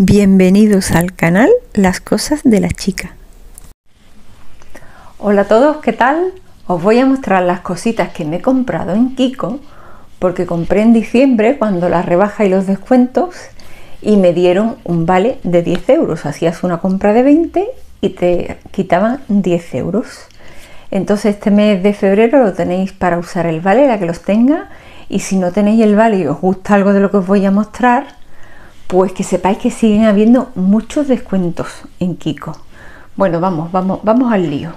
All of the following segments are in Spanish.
Bienvenidos al canal Las Cosas de la Chica. Hola a todos, ¿qué tal? Os voy a mostrar las cositas que me he comprado en Kiko, porque compré en diciembre cuando la rebaja y los descuentos y me dieron un vale de 10 euros. Hacías una compra de 20 y te quitaban 10 euros. Entonces este mes de febrero lo tenéis para usar el vale, la que los tenga, y si no tenéis el vale y os gusta algo de lo que os voy a mostrar, pues que sepáis que siguen habiendo muchos descuentos en Kiko. Bueno, vamos al lío.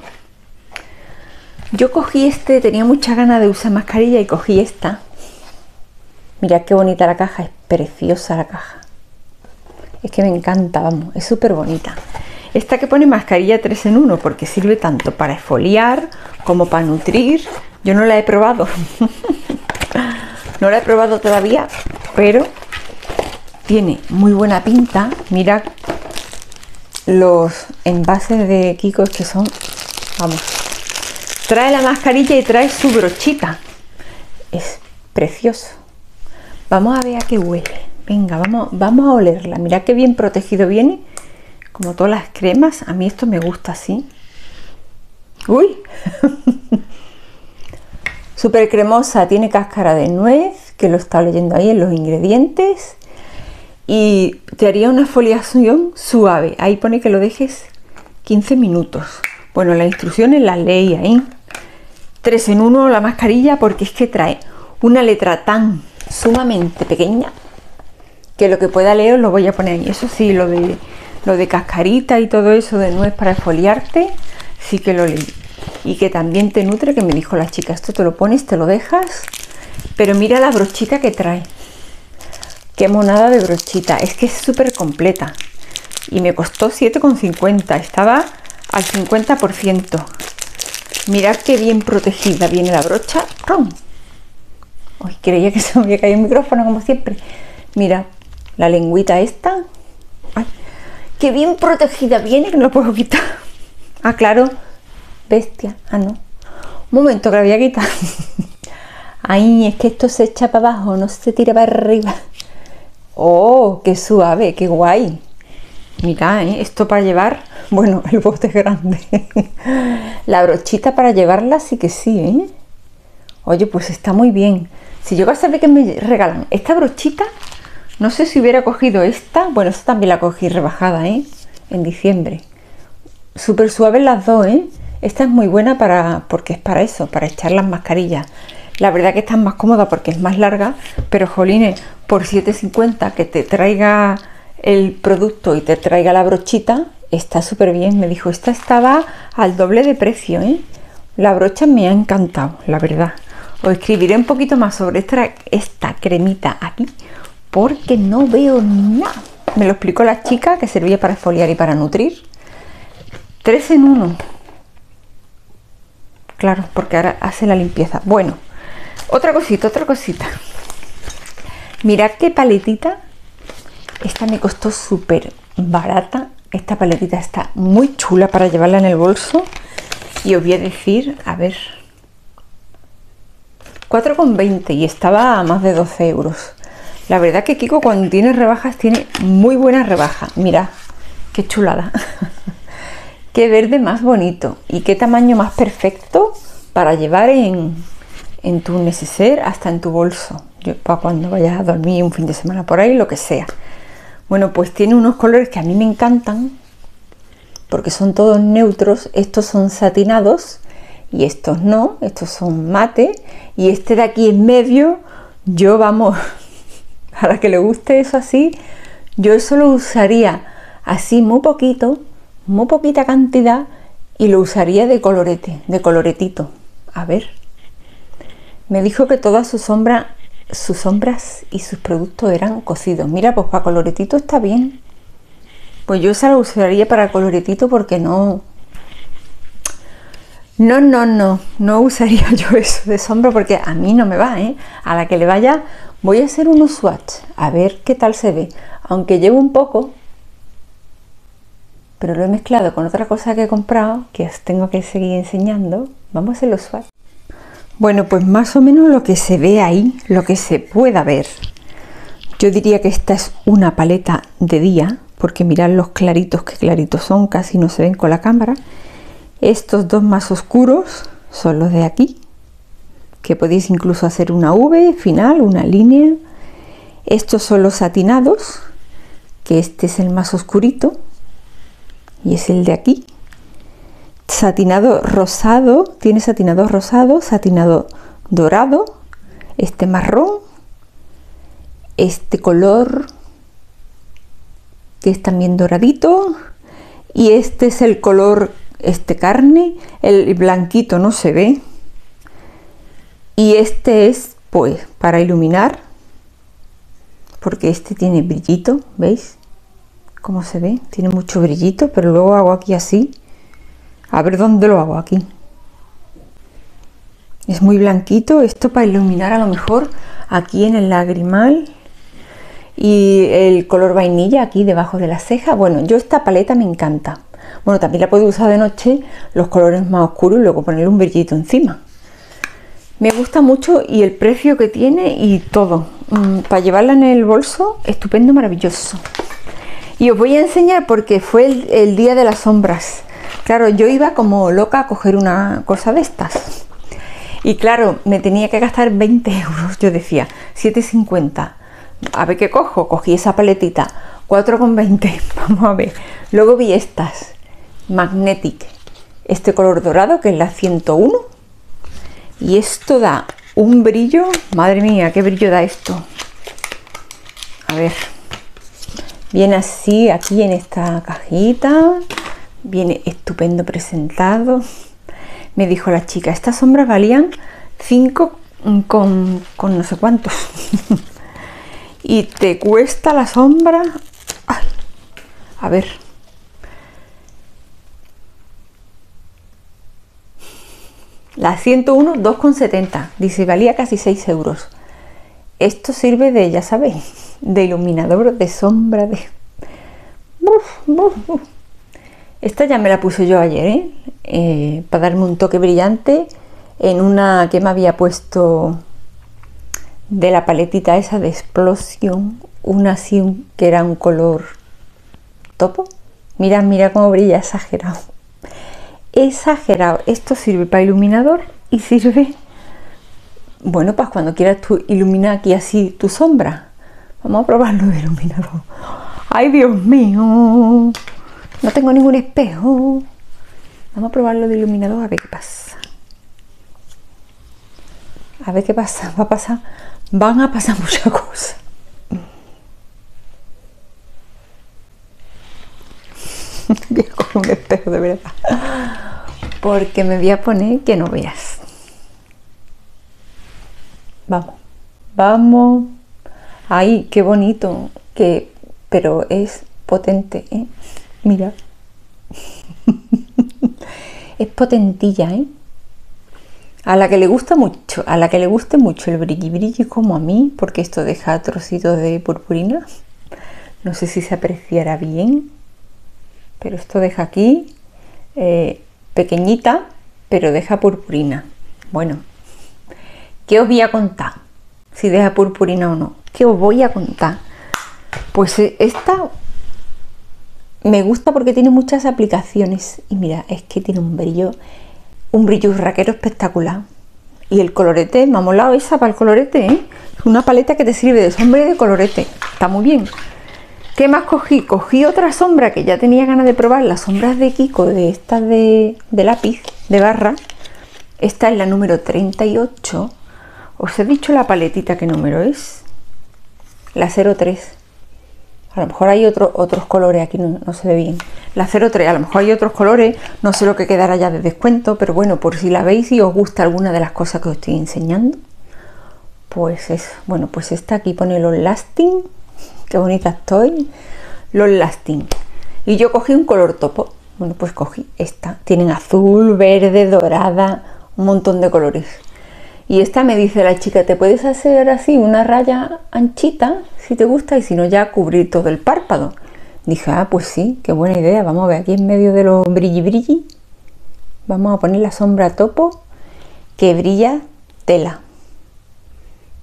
Yo cogí este, tenía muchas ganas de usar mascarilla y cogí esta. Mirad qué bonita la caja, es preciosa la caja. Es que me encanta, vamos, es súper bonita. Esta que pone mascarilla 3 en 1 porque sirve tanto para exfoliar como para nutrir. Yo no la he probado. No la he probado todavía, pero tiene muy buena pinta. Mirad los envases de Kiko que son, vamos, trae la mascarilla y trae su brochita. Es precioso. Vamos a ver a qué huele. Venga, vamos a olerla. Mirad qué bien protegido viene, como todas las cremas. A mí esto me gusta así. ¡Uy! Súper cremosa, tiene cáscara de nuez, que lo está leyendo ahí en los ingredientes. Y te haría una exfoliación suave. Ahí pone que lo dejes 15 minutos. Bueno, las instrucciones las leí ahí. 3 en 1 la mascarilla, porque es que trae una letra tan sumamente pequeña que lo que pueda leer os lo voy a poner ahí. Eso sí, lo de cascarita y todo eso de nuez para exfoliarte, sí que lo leí. Y que también te nutre, que me dijo la chica. Esto te lo pones, te lo dejas. Pero mira la brochita que trae. Qué monada de brochita, es que es súper completa y me costó 7,50, estaba al 50%. Mirad qué bien protegida viene la brocha. ¡Rum! Uy, creía que se me había caído el micrófono como siempre. Mira, la lengüita esta. ¡Ay! Qué bien protegida viene, que no la puedo quitar. Ah, claro, bestia. Ah, no. Un momento, que la voy a quitar. Ay, es que esto se echa para abajo, no se tira para arriba. ¡Oh, qué suave, qué guay! Mirad, ¿eh? Esto para llevar, bueno, el bote es grande. La brochita para llevarla sí que sí, ¿eh? Oye, pues está muy bien. Si yo sabía que me regalan esta brochita, no sé si hubiera cogido esta. Bueno, esta también la cogí rebajada, ¿eh? En diciembre. Súper suaves las dos, ¿eh? Esta es muy buena porque es para eso, para echar las mascarillas. La verdad que está más cómoda porque es más larga, pero jolines, por 7,50 que te traiga el producto y te traiga la brochita, está súper bien. Me dijo, esta estaba al doble de precio, ¿eh? La brocha me ha encantado, la verdad. Os escribiré un poquito más sobre esta cremita aquí, porque no veo nada. Me lo explicó la chica, que servía para exfoliar y para nutrir. 3 en 1. Claro, porque ahora hace la limpieza. Bueno. Otra cosita. Mirad qué paletita. Esta me costó súper barata. Esta paletita está muy chula para llevarla en el bolso. Y os voy a decir, a ver, 4,20 y estaba a más de 12 euros. La verdad que Kiko, cuando tiene rebajas, tiene muy buenas rebajas. Mirad, qué chulada. Qué verde más bonito. Y qué tamaño más perfecto para llevar en tu neceser, hasta en tu bolso, para cuando vayas a dormir un fin de semana por ahí, lo que sea. Bueno, pues tiene unos colores que a mí me encantan porque son todos neutros. Estos son satinados y estos no, estos son mate, y este de aquí en medio, yo, vamos, a la que le guste eso así, yo eso lo usaría así muy poquito, muy poquita cantidad, y lo usaría de colorete, de coloretito. A ver. Me dijo que todas sus sombras y sus productos eran cocidos. Mira, pues para coloretito está bien. Pues yo se la usaría para coloretito, porque no usaría yo eso de sombra, porque a mí no me va, ¿eh? A la que le vaya, voy a hacer unos swatch, a ver qué tal se ve. Aunque llevo un poco, pero lo he mezclado con otra cosa que he comprado, que os tengo que seguir enseñando. Vamos a hacer los swatch. Bueno, pues más o menos lo que se ve ahí, lo que se pueda ver. Yo diría que esta es una paleta de día, porque mirad los claritos, que claritos son, casi no se ven con la cámara. Estos dos más oscuros son los de aquí, que podéis incluso hacer una V final, una línea. Estos son los satinados, que este es el más oscurito y es el de aquí. Satinado rosado, tiene satinado rosado, satinado dorado, este marrón, este color que es también doradito, y este es el color este carne, el blanquito no se ve, y este es pues para iluminar, porque este tiene brillito, ¿veis? ¿Cómo se ve? Tiene mucho brillito, pero luego hago aquí así, a ver dónde lo hago aquí. Es muy blanquito, esto para iluminar a lo mejor aquí en el lagrimal, y el color vainilla aquí debajo de la ceja. Bueno, yo esta paleta me encanta. Bueno, también la puedo usar de noche, los colores más oscuros, y luego ponerle un brillito encima. Me gusta mucho, y el precio que tiene y todo. Para llevarla en el bolso, estupendo, maravilloso. Y os voy a enseñar porque fue el día de las sombras. Claro, yo iba como loca a coger una cosa de estas. Y claro, me tenía que gastar 20 euros, yo decía, 7,50. A ver qué cojo, cogí esa paletita, 4,20, vamos a ver. Luego vi estas, Magnetic, este color dorado que es la 101. Y esto da un brillo, madre mía, qué brillo da esto. A ver, viene así, aquí en esta cajita, viene estupendo presentado. Me dijo la chica, estas sombras valían 5 con no sé cuántos. Y te cuesta la sombra, ay, a ver, la 101, 2,70, dice, valía casi 6 euros. Esto sirve de, ya sabéis, de iluminador, de sombra, de... Esta ya me la puse yo ayer, para darme un toque brillante en una que me había puesto de la paletita esa de Explosion, una así que era un color topo. Mira, mira cómo brilla, exagerado. Exagerado. Esto sirve para iluminador y sirve, bueno, pues cuando quieras tú iluminar aquí así tu sombra. Vamos a probarlo de iluminador. ¡Ay, Dios mío! No tengo ningún espejo. Vamos a probarlo de iluminador a ver qué pasa. A ver qué pasa. Va a pasar. Van a pasar muchas cosas. Voy a coger un espejo de verdad. Porque me voy a poner que no veas. Vamos. Vamos. Ay, qué bonito. Que, pero es potente, ¿eh? Mira, es potentilla, ¿eh? A la que le gusta mucho, a la que le guste mucho el brilli brilli como a mí, porque esto deja trocitos de purpurina. No sé si se apreciará bien, pero esto deja aquí pequeñita, pero deja purpurina. Bueno, ¿qué os voy a contar? Si deja purpurina o no. ¿Qué os voy a contar? Pues esta... me gusta porque tiene muchas aplicaciones y mira, es que tiene un brillo urraquero espectacular. Y el colorete, me ha molado esa para el colorete, ¿eh? Es una paleta que te sirve de sombra y de colorete, está muy bien. ¿Qué más cogí? Cogí otra sombra que ya tenía ganas de probar, las sombras de Kiko, de estas de lápiz, de barra. Esta es la número 38. Os he dicho la paletita, ¿qué número es? La 03. A lo mejor hay otros colores, aquí no se ve bien. La 03, a lo mejor hay otros colores, no sé lo que quedará ya de descuento, pero bueno, por si la veis y os gusta alguna de las cosas que os estoy enseñando, pues eso. Bueno, pues esta aquí pone Long Lasting, qué bonita estoy, Long Lasting. Y yo cogí un color topo, bueno, pues cogí esta. Tienen azul, verde, dorada, un montón de colores. Y esta me dice la chica, te puedes hacer así una raya anchita si te gusta y si no ya cubrir todo el párpado. Dije, ah, pues sí, qué buena idea. Vamos a ver, aquí en medio de los brilli brilli vamos a poner la sombra topo que brilla tela.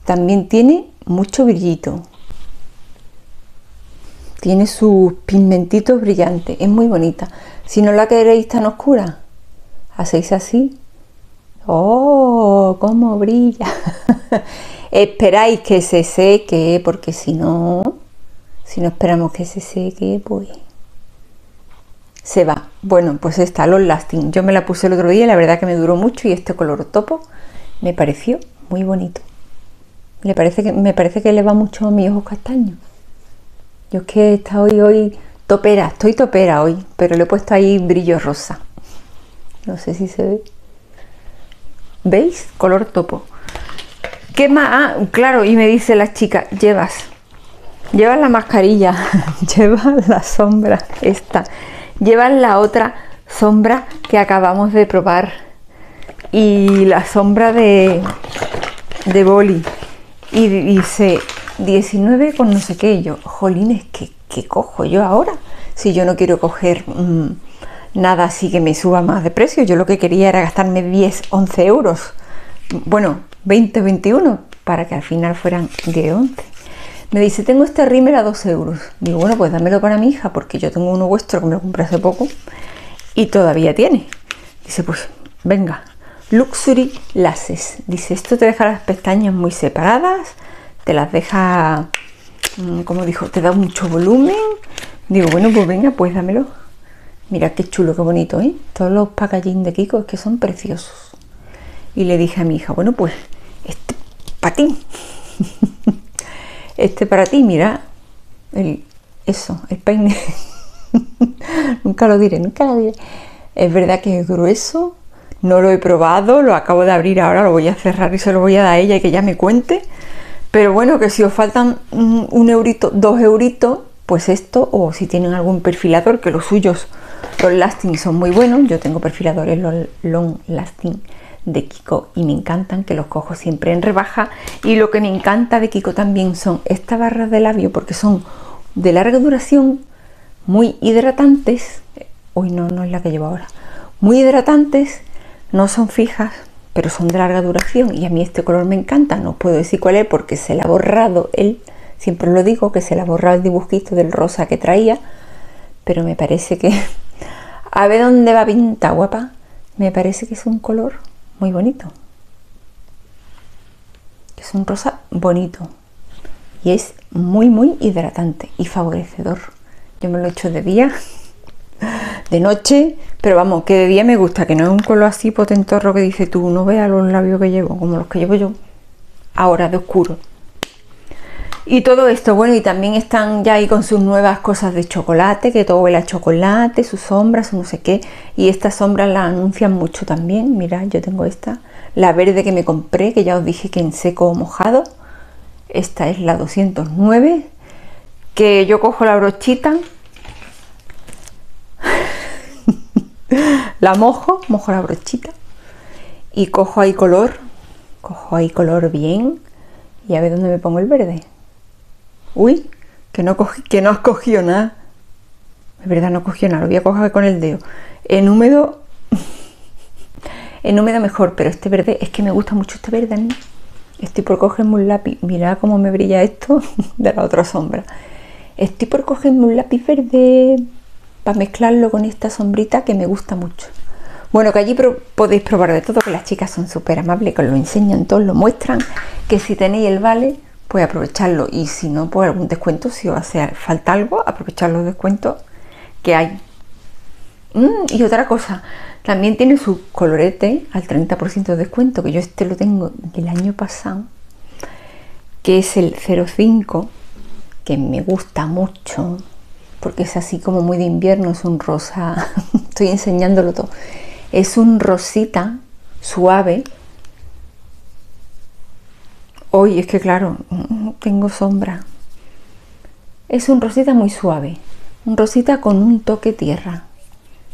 También tiene mucho brillito. tiene sus pigmentitos brillantes, es muy bonita. Si no la queréis tan oscura, hacéis así. ¡Oh, cómo brilla! Esperáis que se seque, porque si no esperamos que se seque, pues se va. Bueno, pues está Long Lasting. Yo me la puse el otro día y la verdad que me duró mucho, y este color topo me pareció muy bonito. Me parece que le va mucho a mis ojos castaños. Yo es que he estado hoy topera, estoy topera hoy, pero le he puesto ahí brillo rosa. No sé si se ve. ¿Veis? Color topo. ¿Qué más? Ah, claro, y me dice la chica, llevas la mascarilla, llevas la sombra esta, llevas la otra sombra que acabamos de probar y la sombra de boli. Y dice 19 con no sé qué. Y yo, jolines, ¿qué cojo yo ahora? Si yo no quiero coger nada así que me suba más de precio. Yo lo que quería era gastarme 10, 11 euros. Bueno, 20, 21, para que al final fueran 10, 11. Me dice, tengo este rímel a 2 euros. Digo, bueno, pues dámelo para mi hija, porque yo tengo uno vuestro que me lo compré hace poco y todavía tiene. Dice, pues venga, Luxury Laces. Dice, esto te deja las pestañas muy separadas, te las deja, como dijo, te da mucho volumen. Digo, bueno, pues venga, pues dámelo. Mira qué chulo, qué bonito, ¿eh? Todos los packaging de Kiko es que son preciosos. Y le dije a mi hija, bueno, pues este para ti. Este para ti, mira. El peine. Nunca lo diré, nunca lo diré. Es verdad que es grueso. No lo he probado, lo acabo de abrir ahora, lo voy a cerrar y se lo voy a dar a ella y que ya me cuente. Pero bueno, que si os faltan un eurito, 2 euritos, pues esto, o si tienen algún perfilador, que los suyos, los lasting, son muy buenos. Yo tengo perfiladores long lasting de Kiko y me encantan, que los cojo siempre en rebaja. Y lo que me encanta de Kiko también son estas barras de labio, porque son de larga duración, muy hidratantes. Uy, no es la que llevo ahora. Muy hidratantes. No son fijas, pero son de larga duración, y a mí este color me encanta. No os puedo decir cuál es porque se le ha borrado él. Siempre lo digo, que se le ha borrado el dibujito del rosa que traía, pero me parece que... A ver dónde va pinta, guapa. Me parece que es un color muy bonito. Es un rosa bonito. Y es muy, muy hidratante y favorecedor. Yo me lo he hecho de día... de noche, pero vamos, que de día me gusta, que no es un color así potentorro que dice tú, no veas los labios que llevo, como los que llevo yo, ahora de oscuro. Y todo esto, bueno, y también están ya ahí con sus nuevas cosas de chocolate, que todo huele a chocolate, sus sombras, su no sé qué, y estas sombras las anuncian mucho también. Mirad, yo tengo esta, la verde que me compré, que ya os dije que en seco o mojado, esta es la 209, que yo cojo la brochita, la mojo la brochita y cojo ahí color bien, y a ver dónde me pongo el verde. Uy, que no has cogido nada. De verdad no cogió nada, lo voy a coger con el dedo. En húmedo, en húmedo mejor, pero este verde, es que me gusta mucho este verde a mí. Estoy por cogerme un lápiz, mirad cómo me brilla esto de la otra sombra. Estoy por cogerme un lápiz verde para mezclarlo con esta sombrita que me gusta mucho. Bueno, que allí podéis probar de todo, que las chicas son súper amables, que os lo enseñan todo, lo muestran, que si tenéis el vale, pues aprovecharlo, y si no, pues algún descuento, si os hace falta algo, aprovechar los descuentos que hay. Y otra cosa, también tiene su colorete al 30% de descuento, que yo este lo tengo del año pasado, que es el 05, que me gusta mucho, porque es así como muy de invierno, es un rosa, estoy enseñándolo todo, es un rosita suave. Hoy es que claro, tengo sombra, es un rosita muy suave, un rosita con un toque tierra,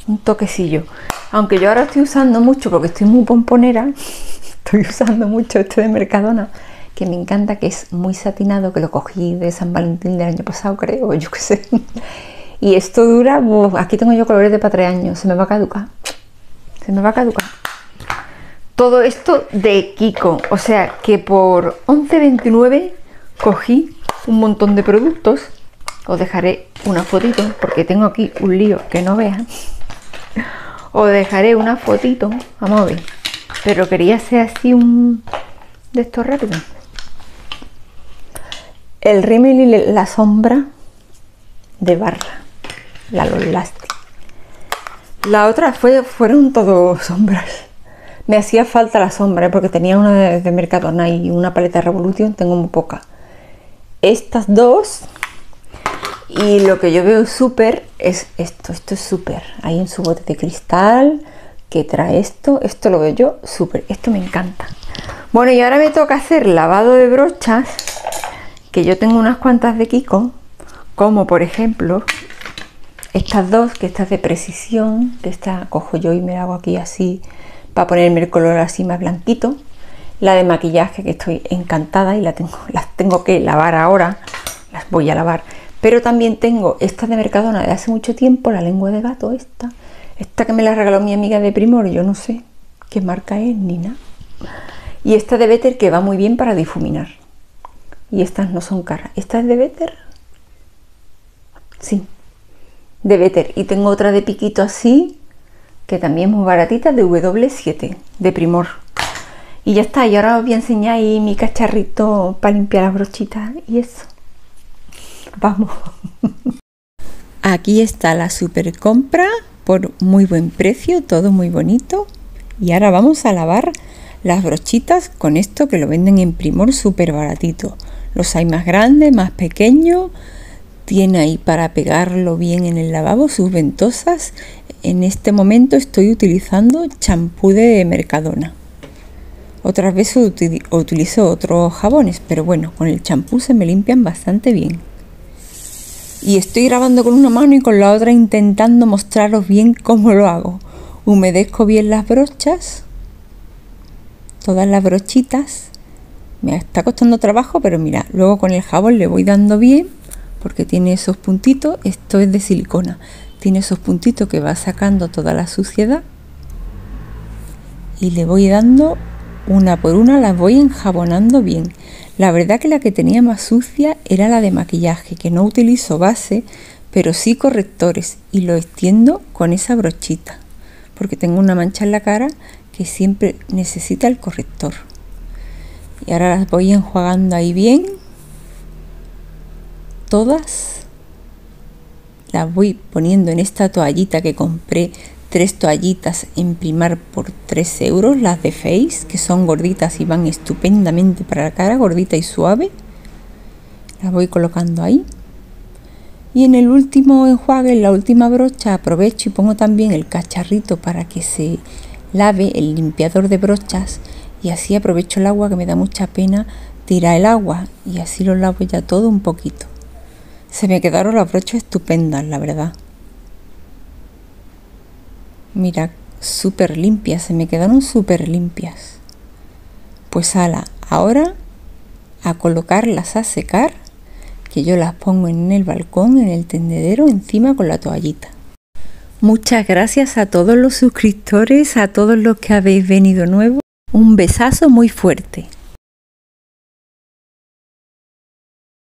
un toquecillo, aunque yo ahora estoy usando mucho, porque estoy muy pomponera, estoy usando mucho este de Mercadona, que me encanta, que es muy satinado, que lo cogí de San Valentín del año pasado, creo, yo qué sé. Y esto dura, aquí tengo yo colores de para 3 años, se me va a caducar, se me va a caducar. Todo esto de Kiko, o sea que por 11,29 cogí un montón de productos Os dejaré una fotito, porque tengo aquí un lío que no vean. Os dejaré una fotito, vamos a ver. Pero quería hacer así un... de esto rápido. El rímel y la sombra de barra. La Lolaste. La otra fueron todo sombras. Me hacía falta la sombra, porque tenía una de Mercadona y una paleta Revolution, tengo muy poca. Estas dos... Y lo que yo veo súper es esto, esto es súper. Hay un bote de cristal que trae esto, esto lo veo yo súper, esto me encanta. Bueno, y ahora me toca hacer lavado de brochas, que yo tengo unas cuantas de Kiko, como por ejemplo estas dos, que estas de precisión, que esta cojo yo y me la hago aquí así, para ponerme el color así más blanquito. La de maquillaje, que estoy encantada y las tengo que lavar ahora, las voy a lavar. Pero también tengo esta de Mercadona de hace mucho tiempo, la lengua de gato esta que me la regaló mi amiga de Primor, yo no sé qué marca es, ni nada. Y esta de Better, que va muy bien para difuminar. Y estas no son caras. ¿Esta es de Better? Sí, de Better. Y tengo otra de piquito así, que también es muy baratita, de W7, de Primor. Y ya está, y ahora os voy a enseñar ahí mi cacharrito para limpiar las brochitas y eso. Vamos. Aquí está la super compra por muy buen precio, todo muy bonito. Y ahora vamos a lavar las brochitas con esto que lo venden en Primor súper baratito. Los hay más grandes, más pequeños. Tiene ahí para pegarlo bien en el lavabo sus ventosas. En este momento estoy utilizando champú de Mercadona. Otras veces utilizo otros jabones, pero bueno, con el champú se me limpian bastante bien. Y estoy grabando con una mano y con la otra intentando mostraros bien cómo lo hago. Humedezco bien las brochas, todas las brochitas. Me está costando trabajo, pero mira, luego con el jabón le voy dando bien, porque tiene esos puntitos. Esto es de silicona, tiene esos puntitos que va sacando toda la suciedad. Y le voy dando una por una, las voy enjabonando bien. La verdad que la que tenía más sucia era la de maquillaje, que no utilizo base, pero sí correctores, y lo extiendo con esa brochita, porque tengo una mancha en la cara que siempre necesita el corrector. Y ahora las voy enjuagando ahí bien. Todas las voy poniendo en esta toallita que compré, 3 toallitas en Primor por 3 euros, las de Face, que son gorditas y van estupendamente para la cara, gordita y suave. Las voy colocando ahí. Y en el último enjuague, en la última brocha, aprovecho y pongo también el cacharrito para que se lave, el limpiador de brochas. Y así aprovecho el agua, que me da mucha pena tirar el agua. Y así lo lavo ya todo un poquito. Se me quedaron las brochas estupendas, la verdad. Mira, súper limpias, se me quedaron súper limpias. Pues ala, ahora a colocarlas a secar, que yo las pongo en el balcón, en el tendedero, encima con la toallita. Muchas gracias a todos los suscriptores, a todos los que habéis venido nuevos. Un besazo muy fuerte.